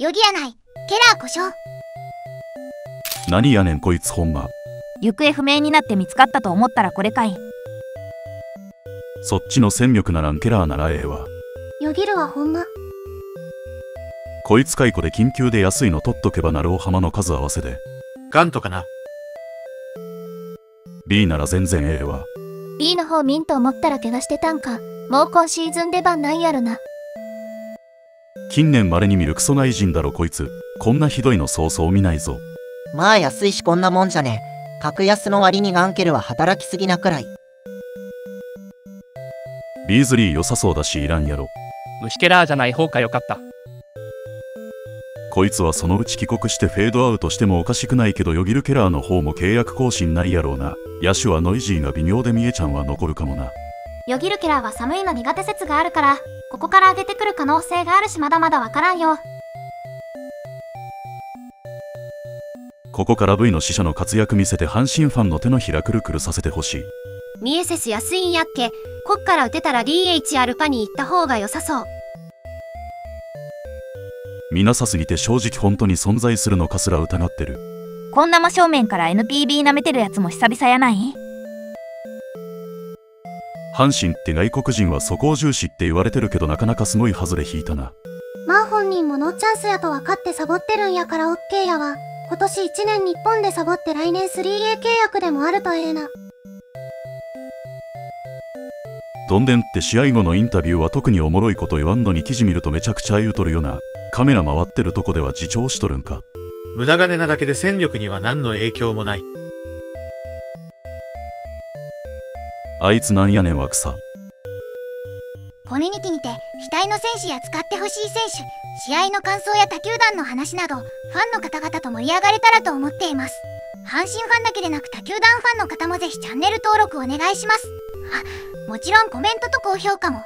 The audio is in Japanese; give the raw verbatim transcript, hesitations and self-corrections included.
よぎやない、ケラー故障。何やねんこいつほんま。行方不明になって見つかったと思ったらこれかい。そっちの戦力ならんケラーならええわ。よぎるはほんま。こいつ解雇で緊急で安いの取っとけばなるお浜の数合わせで。ガントかな。 B なら全然ええわ。 B の方見んと思ったら怪我してたんか。もう今シーズン出番ないやろな。近年まれに見るクソ内人だろこいつ。こんなひどいのそうそう見ないぞ。まあ安いしこんなもんじゃねえ。格安の割にガンケルは働きすぎなくらい。ビーズリー良さそうだしいらんやろ。虫ケラーじゃない方がよかった。こいつはそのうち帰国してフェードアウトしてもおかしくないけど、ヨギルケラーの方も契約更新ないやろうな。野手はノイジーが微妙で見えちゃんは残るかもな。ヨギルケラーは寒いの苦手説があるからここから上げてくる可能性があるし、まだまだわからんよ。ここから V の死者の活躍見せて阪神ファンの手のひらくるくるさせてほしい。ミエセス安いんやっけ。こっから打てたら ディーエイチ アルパに行った方が良さそう。見なさすぎて正直本当に存在するのかすら疑ってる。こんな真正面から エヌピービー 舐めてるやつも久々やない？阪神って外国人は素行重視って言われてるけど、なかなかすごい外れ引いたな。まあ本人もノーチャンスやと分かってサボってるんやから OK やわ。今年いちねん日本でサボって来年 スリーエー 契約でもあるとええな。どんでんって試合後のインタビューは特におもろいこと言わんのに記事見るとめちゃくちゃ言うとるよな。カメラ回ってるとこでは自重しとるんか。無駄金なだけで戦力には何の影響もない。あいつなんやねんわ。草コミュニティにて額の選手や使ってほしい選手、試合の感想や他球団の話などファンの方々と盛り上がれたらと思っています。阪神ファンだけでなく他球団ファンの方もぜひチャンネル登録お願いします。あ、もちろんコメントと高評価も。